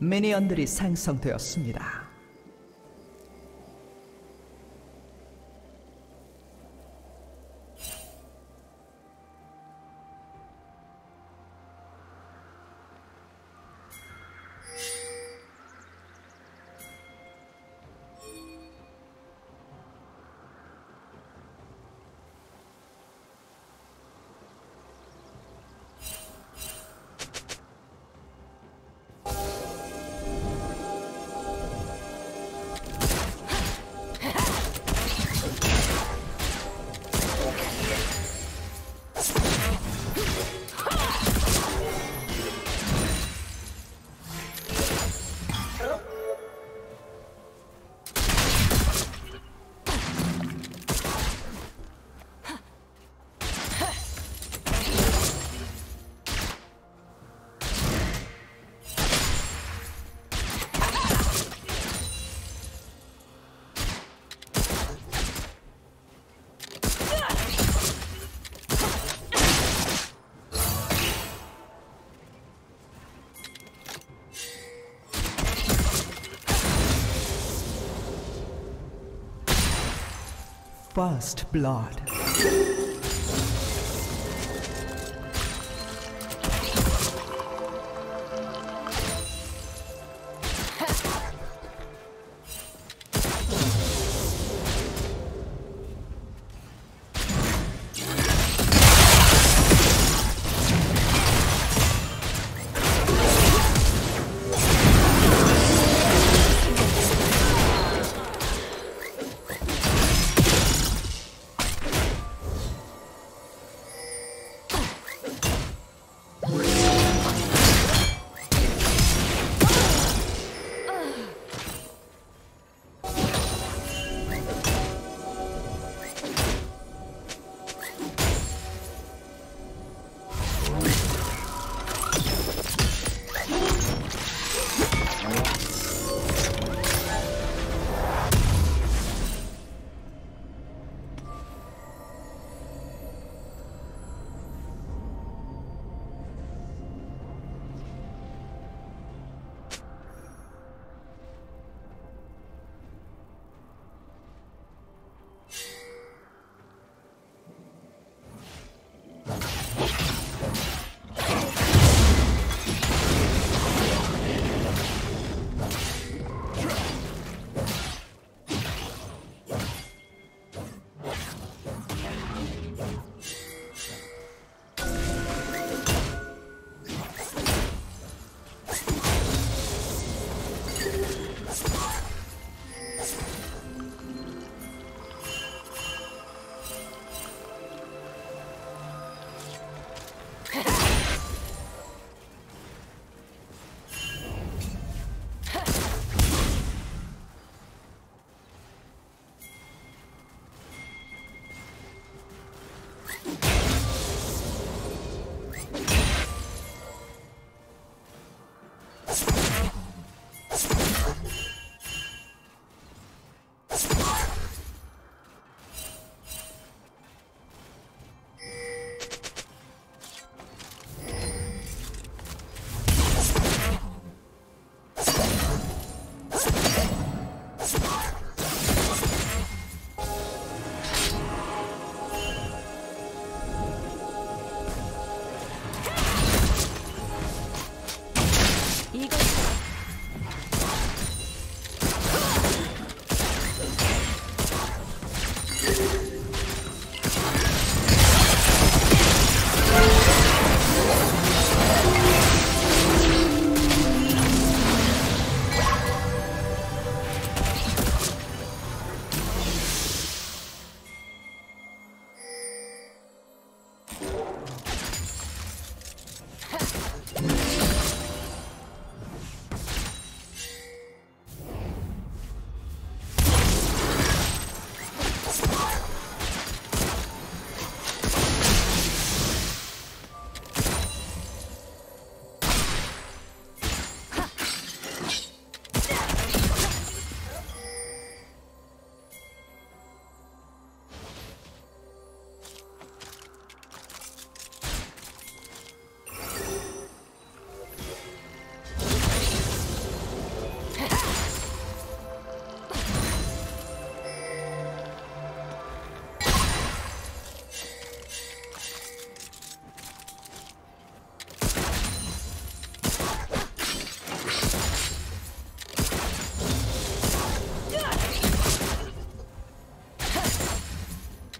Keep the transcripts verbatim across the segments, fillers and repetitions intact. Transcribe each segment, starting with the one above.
미니언들이 생성되었습니다. First blood.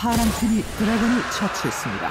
파란팀이 드래곤을 처치했습니다.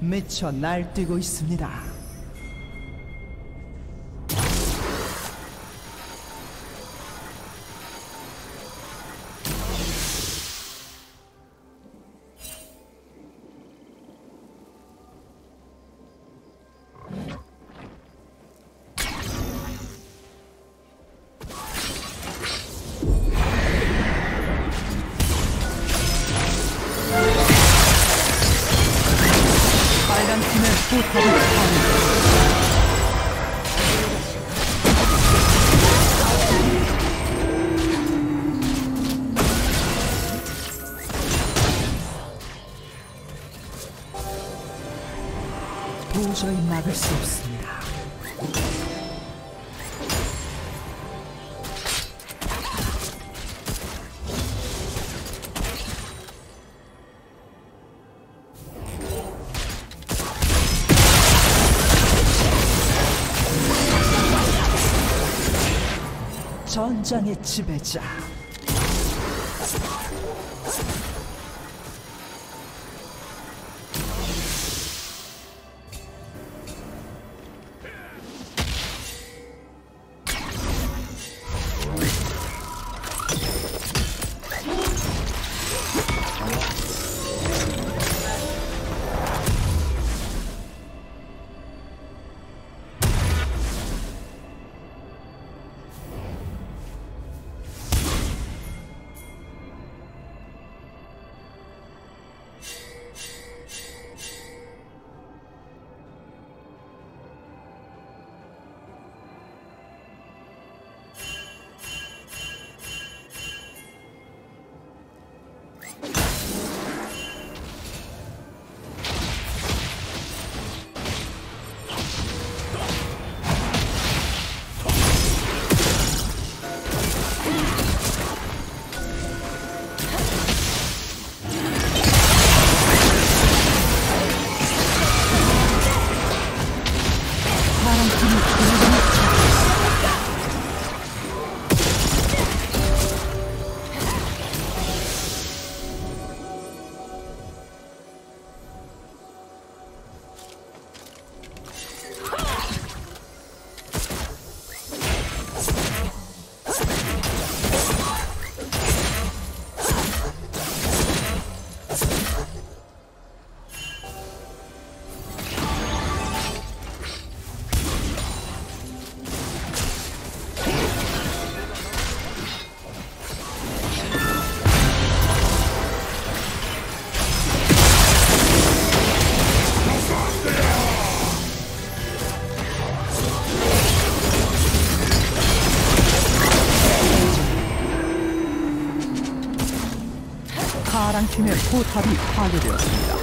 미쳐 날뛰고 있습니다. 도저히 막을 수 없습니다. 전장의 지배자. 팀의 포탑이 파괴되었습니다.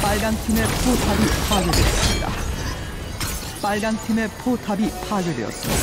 빨간 팀의 포탑이 파괴되었습니다. 빨간 팀의 포탑이 파괴되었습니다.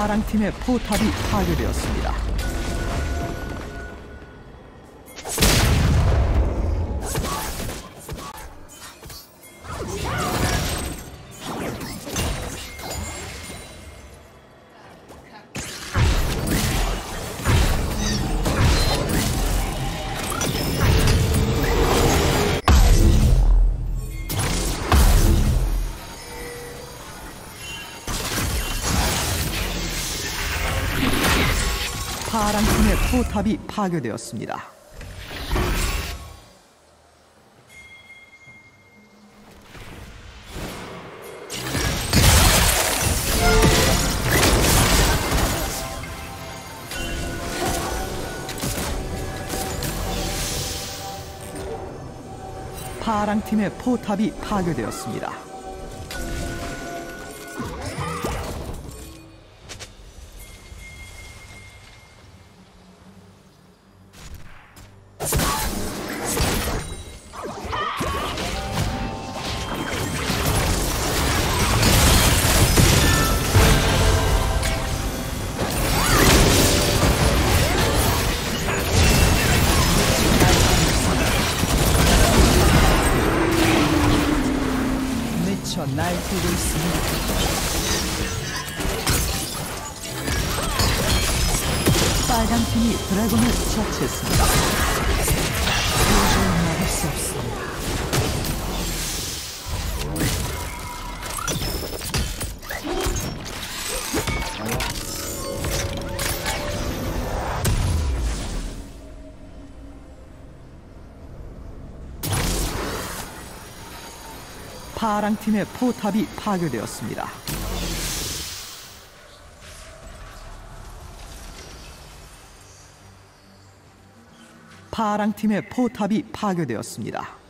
파랑팀의 포탑이 파괴되었습니다. 파랑팀의 포탑이 파괴되었습니다. 파랑팀의 포탑이 파괴되었습니다. 날 보고 있습니다. 빨간 팀이 드래곤을 처치했습니다. 도저히 막을 수 없습니다. 파랑팀의 포탑이 파괴되었습니다. 파랑팀의 포탑이 파괴되었습니다.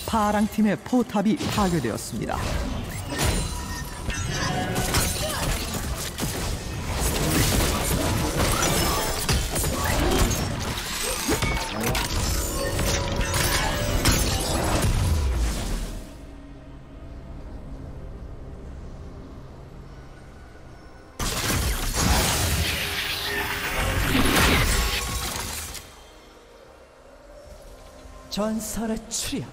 파랑팀의 포탑이 파괴되었습니다. 전설의 출현.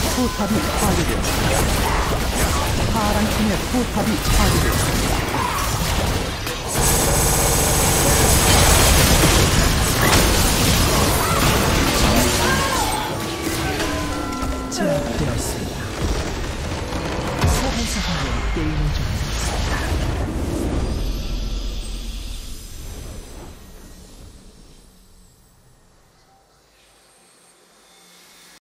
팀의 포탑이 파괴되었습니다. 파란 팀의 포탑이 파괴되었습니다.